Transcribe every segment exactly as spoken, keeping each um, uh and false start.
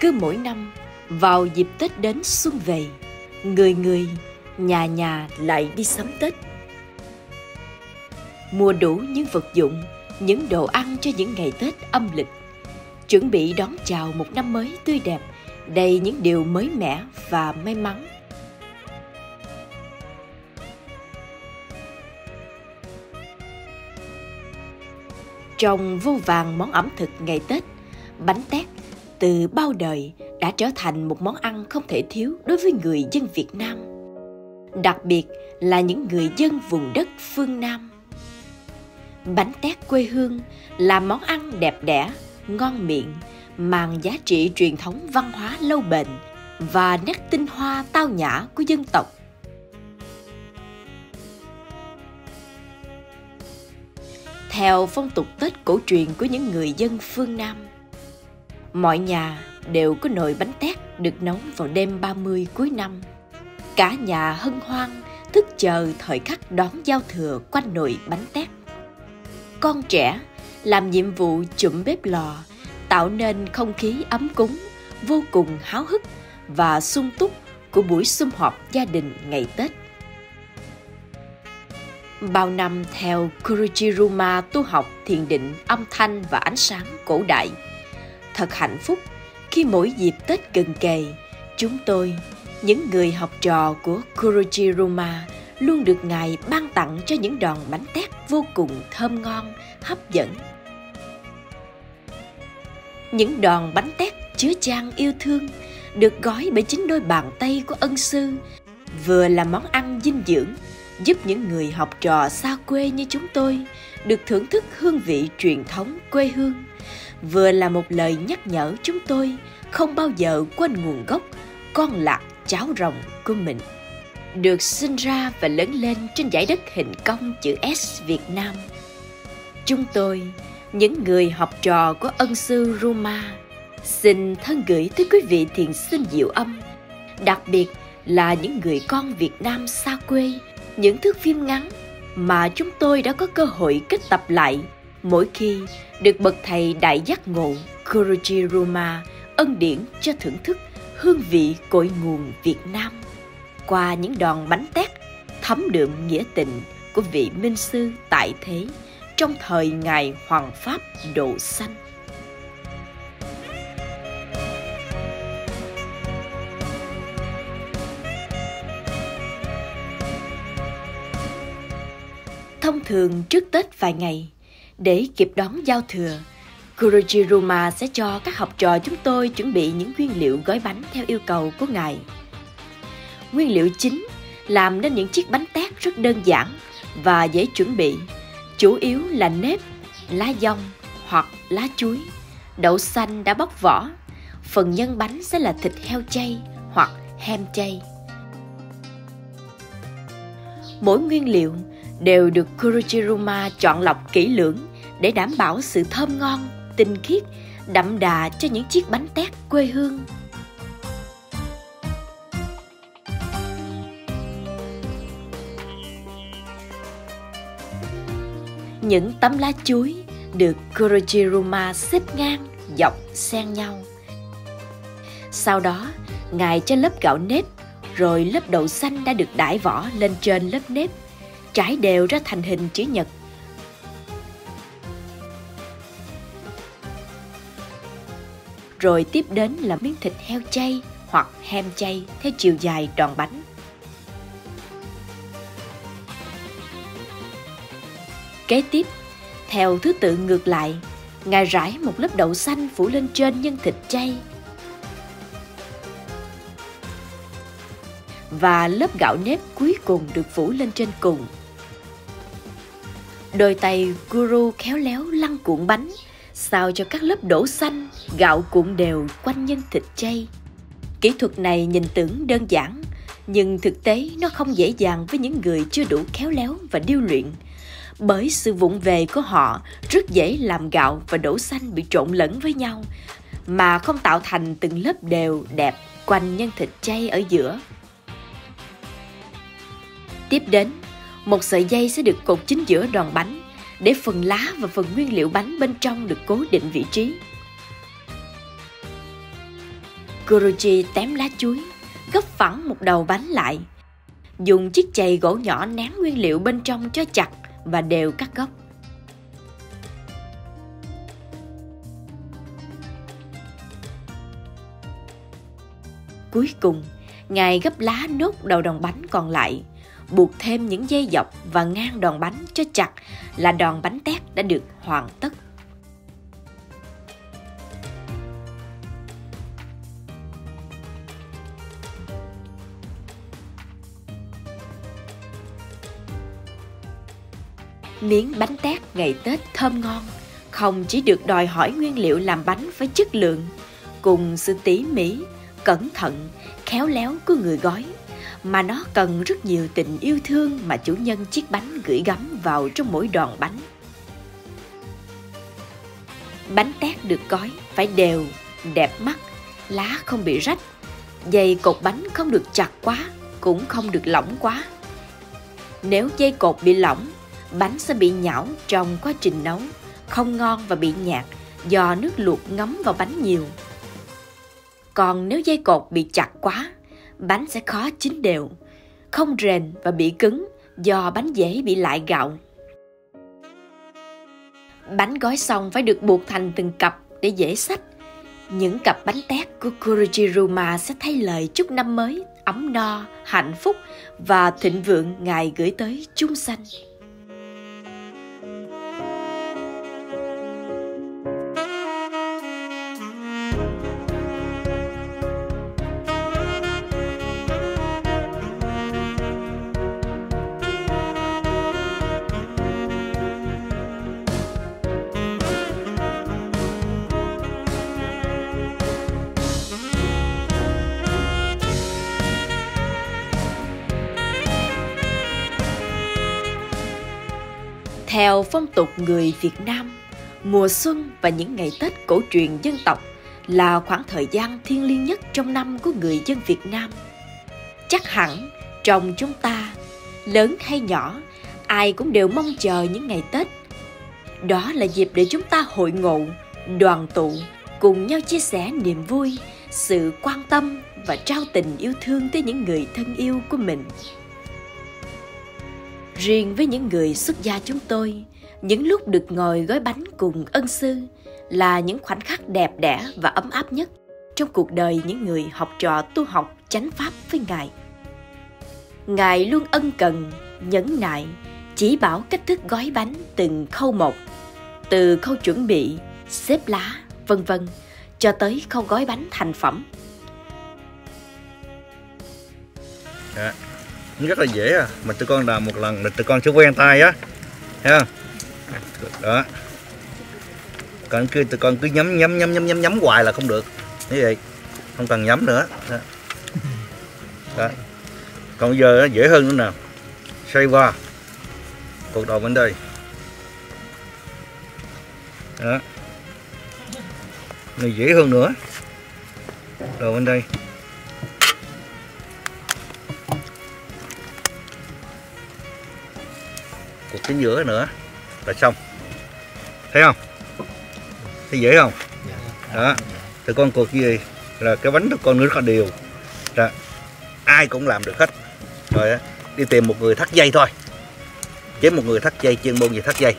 Cứ mỗi năm, vào dịp Tết đến xuân về, người người, nhà nhà lại đi sắm Tết. Mua đủ những vật dụng, những đồ ăn cho những ngày Tết âm lịch. Chuẩn bị đón chào một năm mới tươi đẹp, đầy những điều mới mẻ và may mắn. Trong vô vàn món ẩm thực ngày Tết, bánh tét từ bao đời đã trở thành một món ăn không thể thiếu đối với người dân Việt Nam, đặc biệt là những người dân vùng đất phương Nam. Bánh tét quê hương là món ăn đẹp đẽ, ngon miệng, mang giá trị truyền thống văn hóa lâu bền và nét tinh hoa tao nhã của dân tộc. Theo phong tục Tết cổ truyền của những người dân phương Nam, mọi nhà đều có nồi bánh tét được nấu vào đêm ba mươi cuối năm. Cả nhà hân hoan thức chờ thời khắc đón giao thừa quanh nồi bánh tét. Con trẻ làm nhiệm vụ chụm bếp lò, tạo nên không khí ấm cúng, vô cùng háo hức và sung túc của buổi sum họp gia đình ngày Tết. Bao năm theo Kurochiruma tu học thiền định âm thanh và ánh sáng cổ đại, thật hạnh phúc khi mỗi dịp Tết gần kề, chúng tôi, những người học trò của Kurochiruma, luôn được Ngài ban tặng cho những đòn bánh tét vô cùng thơm ngon, hấp dẫn. Những đòn bánh tét chứa chan yêu thương được gói bởi chính đôi bàn tay của ân sư, vừa là món ăn dinh dưỡng, giúp những người học trò xa quê như chúng tôi được thưởng thức hương vị truyền thống quê hương, vừa là một lời nhắc nhở chúng tôi không bao giờ quên nguồn gốc con lạc cháo rồng của mình. Được sinh ra và lớn lên trên dải đất hình cong chữ S Việt Nam, chúng tôi, những người học trò của ân sư Roma, xin thân gửi tới quý vị thiền sinh Diệu Âm, đặc biệt là những người con Việt Nam xa quê, những thước phim ngắn mà chúng tôi đã có cơ hội kết tập lại mỗi khi được bậc thầy đại giác ngộ Kurochiruma ân điển cho thưởng thức hương vị cội nguồn Việt Nam qua những đòn bánh tét thấm đượm nghĩa tình của vị minh sư tại thế trong thời Ngài Hoàng Pháp độ sanh. Thông thường trước Tết vài ngày, để kịp đón giao thừa, Kurochiruma sẽ cho các học trò chúng tôi chuẩn bị những nguyên liệu gói bánh theo yêu cầu của Ngài. Nguyên liệu chính làm nên những chiếc bánh tét rất đơn giản và dễ chuẩn bị, chủ yếu là nếp, lá dong hoặc lá chuối, đậu xanh đã bóc vỏ. Phần nhân bánh sẽ là thịt heo chay hoặc hem chay. Mỗi nguyên liệu đều được Kurochiruma chọn lọc kỹ lưỡng để đảm bảo sự thơm ngon, tinh khiết, đậm đà cho những chiếc bánh tét quê hương. Những tấm lá chuối được Kurochiruma xếp ngang, dọc, xen nhau. Sau đó, Ngài cho lớp gạo nếp, rồi lớp đậu xanh đã được đãi vỏ lên trên lớp nếp, trải đều ra thành hình chữ nhật. Rồi tiếp đến là miếng thịt heo chay hoặc hem chay theo chiều dài đòn bánh. Kế tiếp, theo thứ tự ngược lại, Ngài rải một lớp đậu xanh phủ lên trên nhân thịt chay và lớp gạo nếp cuối cùng được phủ lên trên cùng. Đôi tay Guru khéo léo lăn cuộn bánh sao cho các lớp đổ xanh, gạo cuộn đều quanh nhân thịt chay. Kỹ thuật này nhìn tưởng đơn giản, nhưng thực tế nó không dễ dàng với những người chưa đủ khéo léo và điêu luyện, bởi sự vụng về của họ rất dễ làm gạo và đổ xanh bị trộn lẫn với nhau mà không tạo thành từng lớp đều đẹp quanh nhân thịt chay ở giữa. Tiếp đến, một sợi dây sẽ được cột chính giữa đòn bánh để phần lá và phần nguyên liệu bánh bên trong được cố định vị trí. Guruji tém lá chuối, gấp phẳng một đầu bánh lại. Dùng chiếc chày gỗ nhỏ ném nguyên liệu bên trong cho chặt và đều các góc. Cuối cùng, Ngài gấp lá nốt đầu đòn bánh còn lại, buộc thêm những dây dọc và ngang đòn bánh cho chặt là đòn bánh tét đã được hoàn tất. Miếng bánh tét ngày Tết thơm ngon không chỉ được đòi hỏi nguyên liệu làm bánh với chất lượng, cùng sự tỉ mỉ, cẩn thận, khéo léo của người gói, mà nó cần rất nhiều tình yêu thương mà chủ nhân chiếc bánh gửi gắm vào trong mỗi đòn bánh. Bánh tét được gói phải đều, đẹp mắt, lá không bị rách, dây cột bánh không được chặt quá, cũng không được lỏng quá. Nếu dây cột bị lỏng, bánh sẽ bị nhão trong quá trình nấu, không ngon và bị nhạt do nước luộc ngấm vào bánh nhiều. Còn nếu dây cột bị chặt quá, bánh sẽ khó chín đều, không rền và bị cứng do bánh dễ bị lại gạo. Bánh gói xong phải được buộc thành từng cặp để dễ xách. Những cặp bánh tét của Guruji Ruma sẽ thay lời chúc năm mới ấm no, hạnh phúc và thịnh vượng Ngài gửi tới chúng sanh. Theo phong tục người Việt Nam, mùa xuân và những ngày Tết cổ truyền dân tộc là khoảng thời gian thiêng liêng nhất trong năm của người dân Việt Nam. Chắc hẳn trong chúng ta, lớn hay nhỏ, ai cũng đều mong chờ những ngày Tết. Đó là dịp để chúng ta hội ngộ, đoàn tụ, cùng nhau chia sẻ niềm vui, sự quan tâm và trao tình yêu thương tới những người thân yêu của mình. Riêng với những người xuất gia chúng tôi, những lúc được ngồi gói bánh cùng ân sư là những khoảnh khắc đẹp đẽ và ấm áp nhất trong cuộc đời những người học trò tu học chánh pháp với Ngài. Ngài luôn ân cần, nhẫn nại, chỉ bảo cách thức gói bánh từng khâu một, từ khâu chuẩn bị, xếp lá, vân vân cho tới khâu gói bánh thành phẩm. Đã. Rất là dễ à, mà tụi con làm một lần là tụi con sẽ quen tay á, thấy không? Đó. Còn kia tụi con cứ nhấm nhấm nhấm nhấm nhấm nhấm hoài là không được, như vậy không cần nhấm nữa. Đó. Đó. Còn giờ dễ hơn nữa nào, xoay qua, cột đầu bên đây. Đó. Này dễ hơn nữa, đầu bên đây. Cột chính giữa nữa là xong, thấy không? Thấy dễ không? Đó, tụi con cột gì là cái bánh tụi con rất là đều, là ai cũng làm được hết. Rồi đi tìm một người thắt dây thôi, chế một người thắt dây chuyên môn về thắt dây.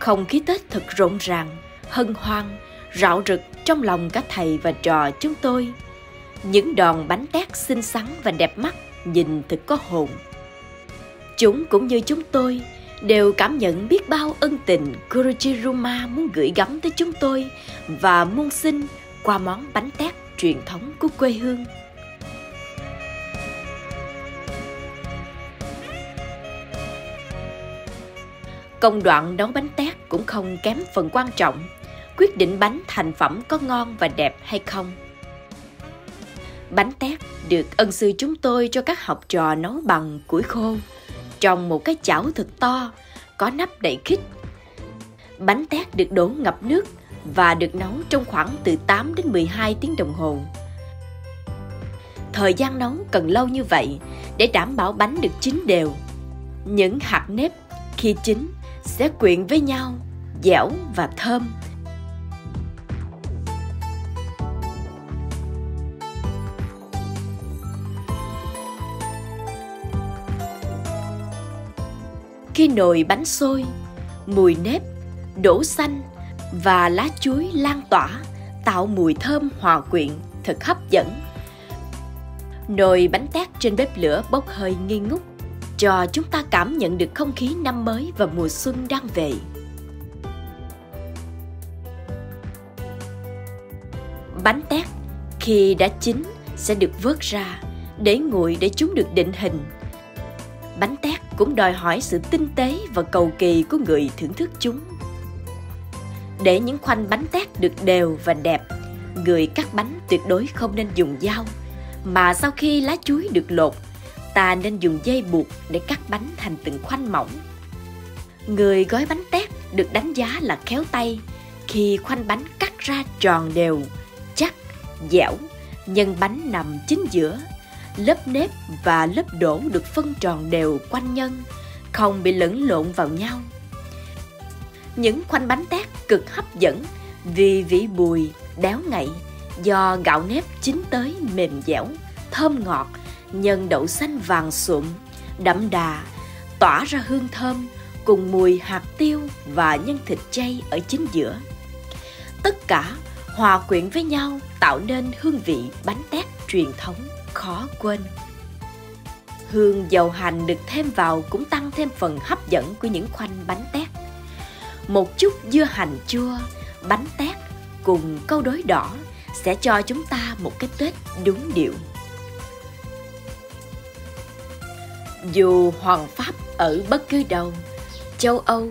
Không khí Tết thật rộn ràng, hân hoan, rạo rực trong lòng cả thầy và trò chúng tôi. Những đòn bánh tét xinh xắn và đẹp mắt, nhìn thật có hồn. Chúng cũng như chúng tôi đều cảm nhận biết bao ân tình Guruji Ruma muốn gửi gắm tới chúng tôi và muôn sinh qua món bánh tét truyền thống của quê hương. Công đoạn nấu bánh tét cũng không kém phần quan trọng. quyết định bánh thành phẩm có ngon và đẹp hay không. Bánh tét được ân sư chúng tôi cho các học trò nấu bằng củi khô, trong một cái chảo thật to, có nắp đậy khít. Bánh tét được đổ ngập nước và được nấu trong khoảng từ tám đến mười hai tiếng đồng hồ. Thời gian nấu cần lâu như vậy để đảm bảo bánh được chín đều. Những hạt nếp khi chín sẽ quyện với nhau, dẻo và thơm. Khi nồi bánh sôi, mùi nếp, đỗ xanh và lá chuối lan tỏa tạo mùi thơm hòa quyện thật hấp dẫn. Nồi bánh tét trên bếp lửa bốc hơi nghi ngút, cho chúng ta cảm nhận được không khí năm mới và mùa xuân đang về. Bánh tét khi đã chín sẽ được vớt ra để nguội để chúng được định hình. Bánh tét cũng đòi hỏi sự tinh tế và cầu kỳ của người thưởng thức chúng. Để những khoanh bánh tét được đều và đẹp, người cắt bánh tuyệt đối không nên dùng dao, mà sau khi lá chuối được lột, ta nên dùng dây buộc để cắt bánh thành từng khoanh mỏng. Người gói bánh tét được đánh giá là khéo tay khi khoanh bánh cắt ra tròn đều, chắc, dẻo, nhân bánh nằm chính giữa, lớp nếp và lớp đỗ được phân tròn đều quanh nhân, không bị lẫn lộn vào nhau. Những khoanh bánh tét cực hấp dẫn vì vị bùi, béo ngậy do gạo nếp chín tới mềm dẻo, thơm ngọt, nhân đậu xanh vàng sụm, đậm đà, tỏa ra hương thơm cùng mùi hạt tiêu và nhân thịt chay ở chính giữa. Tất cả hòa quyện với nhau tạo nên hương vị bánh tét truyền thống khó quên. Hương dầu hành được thêm vào cũng tăng thêm phần hấp dẫn của những khoanh bánh tét. Một chút dưa hành chua, bánh tét cùng câu đối đỏ sẽ cho chúng ta một cái Tết đúng điệu. Dù Hoàng Pháp ở bất cứ đâu, châu Âu,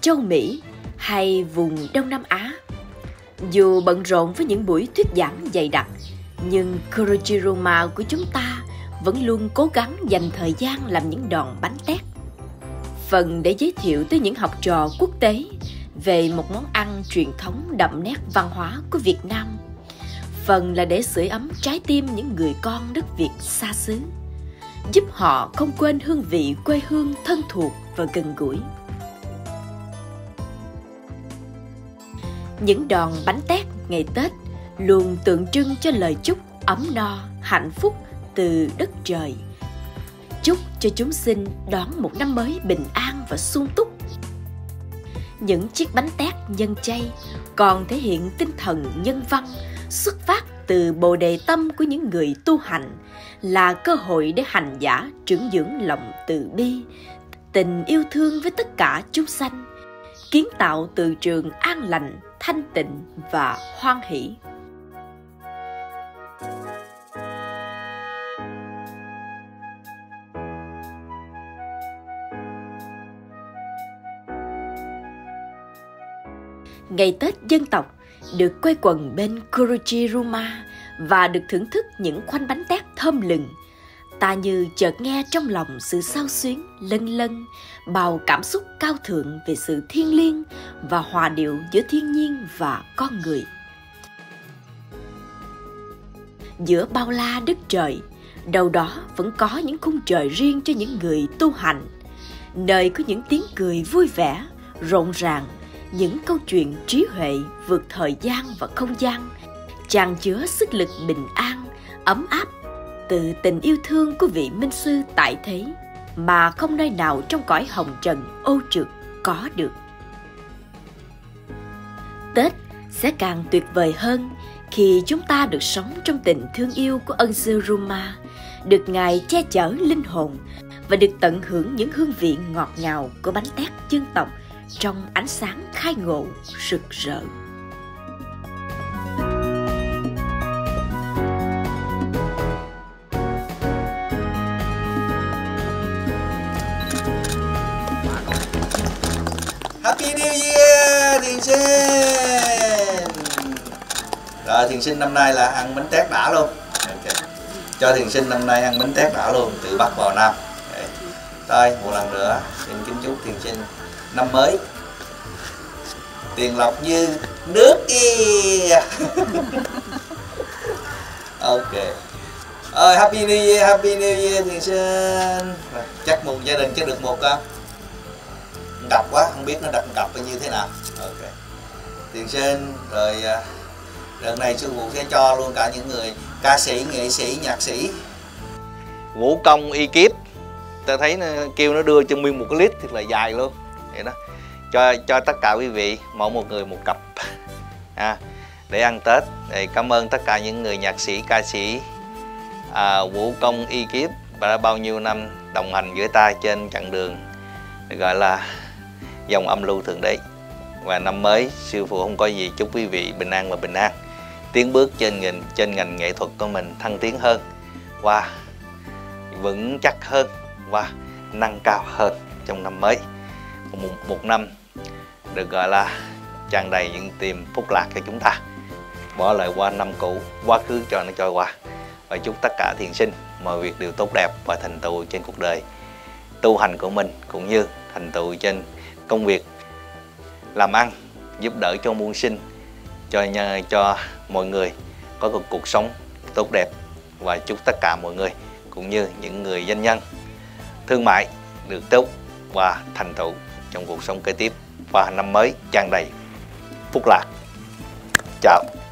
châu Mỹ hay vùng Đông Nam Á, dù bận rộn với những buổi thuyết giảng dày đặc, nhưng Kurochiroma của chúng ta vẫn luôn cố gắng dành thời gian làm những đòn bánh tét. Phần để giới thiệu tới những học trò quốc tế về một món ăn truyền thống đậm nét văn hóa của Việt Nam. Phần là để sưởi ấm trái tim những người con đất Việt xa xứ, giúp họ không quên hương vị quê hương thân thuộc và gần gũi. Những đòn bánh tét ngày Tết luôn tượng trưng cho lời chúc ấm no, hạnh phúc từ đất trời. Chúc cho chúng sinh đón một năm mới bình an và sung túc. Những chiếc bánh tét nhân chay còn thể hiện tinh thần nhân văn, xuất phát từ bồ đề tâm của những người tu hành, là cơ hội để hành giả trưởng dưỡng lòng từ bi, tình yêu thương với tất cả chúng sanh, kiến tạo từ trường an lành, thanh tịnh và hoan hỷ. Ngày Tết dân tộc được quây quần bên Kurochiroma và được thưởng thức những khoanh bánh tét thơm lừng, ta như chợt nghe trong lòng sự xao xuyến lâng lâng, bào cảm xúc cao thượng về sự thiêng liêng và hòa điệu giữa thiên nhiên và con người. Giữa bao la đất trời, đâu đó vẫn có những khung trời riêng cho những người tu hành, nơi có những tiếng cười vui vẻ, rộn ràng, những câu chuyện trí huệ vượt thời gian và không gian, tràn chứa sức lực bình an, ấm áp từ tình yêu thương của vị minh sư tại thế mà không nơi nào trong cõi hồng trần ô trượt có được. Tết sẽ càng tuyệt vời hơn khi chúng ta được sống trong tình thương yêu của ân sư Roma, được Ngài che chở linh hồn và được tận hưởng những hương vị ngọt ngào của bánh tét dân tộc trong ánh sáng khai ngộ rực rỡ. Happy New Year, đi chơi! à, Thiền Sinh năm nay là ăn bánh tét đã luôn. Okay. Cho Thiền Sinh năm nay ăn bánh tét đã luôn, từ Bắc vào Nam. Okay. Rồi, một lần nữa xin kính chúc Thiền Sinh năm mới tiền lộc như nước kia. Ok. Ờ, Happy New Year, Happy New Year Thiền Sinh. Chắc một gia đình chắc được một con cặp quá, không biết nó đặt cặp là như thế nào. Ok. Thiền Sinh, rồi đợt này sư phụ sẽ cho luôn cả những người ca sĩ, nghệ sĩ, nhạc sĩ. Vũ công y kiếp. Ta thấy nó, kêu nó đưa cho Nguyên một cái list thật là dài luôn. Vậy đó. Cho cho tất cả quý vị mỗi một người một cặp à, để ăn Tết. Để cảm ơn tất cả những người nhạc sĩ, ca sĩ, à, vũ công y kiếp và đã bao nhiêu năm đồng hành với ta trên chặng đường gọi là dòng âm lưu thượng đế. Và năm mới sư phụ không có gì chúc quý vị bình an và bình an, tiến bước trên ngành trên ngành nghệ thuật của mình thăng tiến hơn và vững chắc hơn và nâng cao hơn trong năm mới. Một, một năm được gọi là tràn đầy những tiềm phúc lạc cho chúng ta. Bỏ lại qua năm cũ, quá khứ cho nó trôi qua. Và chúc tất cả thiền sinh mọi việc đều tốt đẹp và thành tựu trên cuộc đời tu hành của mình, cũng như thành tựu trên công việc làm ăn, giúp đỡ cho muôn sinh, cho cho mọi người có một cuộc sống tốt đẹp. Và chúc tất cả mọi người cũng như những người doanh nhân thương mại được tốt và thành tựu trong cuộc sống kế tiếp và năm mới tràn đầy phúc lạc. Chào.